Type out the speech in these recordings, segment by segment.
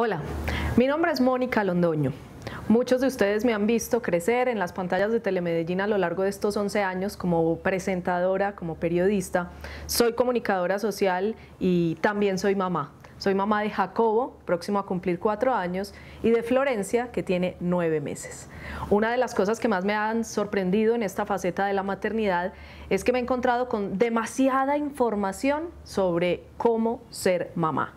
Hola, mi nombre es Mónica Londoño. Muchos de ustedes me han visto crecer en las pantallas de Telemedellín a lo largo de estos 11 años como presentadora, como periodista. Soy comunicadora social y también soy mamá. Soy mamá de Jacobo, próximo a cumplir 4 años, y de Florencia, que tiene 9 meses. Una de las cosas que más me han sorprendido en esta faceta de la maternidad es que me he encontrado con demasiada información sobre cómo ser mamá.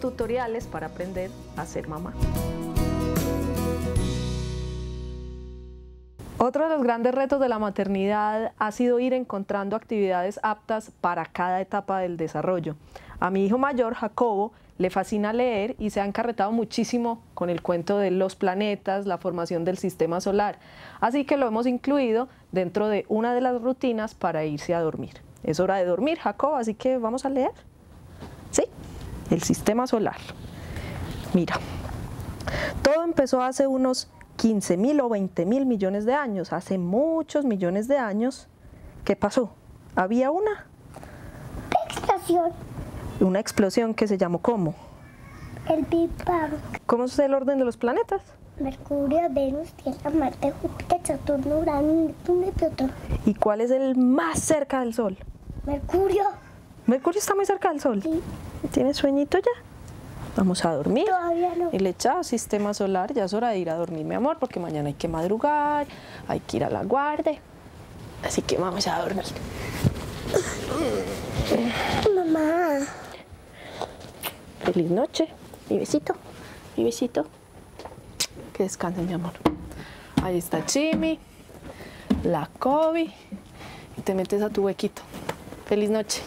Tutoriales para aprender a ser mamá. Otro de los grandes retos de la maternidad ha sido ir encontrando actividades aptas para cada etapa del desarrollo. A mi hijo mayor, Jacobo, le fascina leer y se ha encarretado muchísimo con el cuento de los planetas, la formación del sistema solar. Así que lo hemos incluido dentro de una de las rutinas para irse a dormir. Es hora de dormir, Jacobo, así que vamos a leer. ¿Sí? El sistema solar. Mira, todo empezó hace unos 15.000 o 20.000 millones de años, hace muchos millones de años. ¿Qué pasó? Había una explosión. Una explosión que se llamó ¿cómo? El Big Bang. ¿Cómo es el orden de los planetas? Mercurio, Venus, Tierra, Marte, Júpiter, Saturno, Urano, Neptuno y Plutón. ¿Y cuál es el más cerca del Sol? Mercurio. ¿Mercurio está muy cerca del Sol? Sí. ¿Tienes sueñito ya? Vamos a dormir. Todavía no. Y le echado sistema solar, ya es hora de ir a dormir, mi amor, porque mañana hay que madrugar, hay que ir a la guardia. Así que vamos a dormir. Mamá. Feliz noche. Mi besito. Mi besito. Que descansen, mi amor. Ahí está Jimmy, la Kobe. Y te metes a tu huequito. Feliz noche.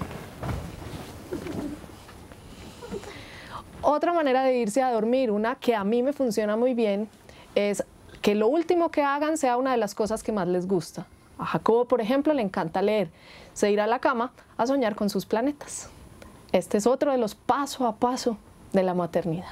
Otra manera de irse a dormir, una que a mí me funciona muy bien, es que lo último que hagan sea una de las cosas que más les gusta. A Jacobo, por ejemplo, le encanta leer. Se irá a la cama a soñar con sus planetas. Este es otro de los paso a paso de la maternidad.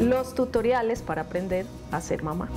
Los tutoriales para aprender a ser mamá.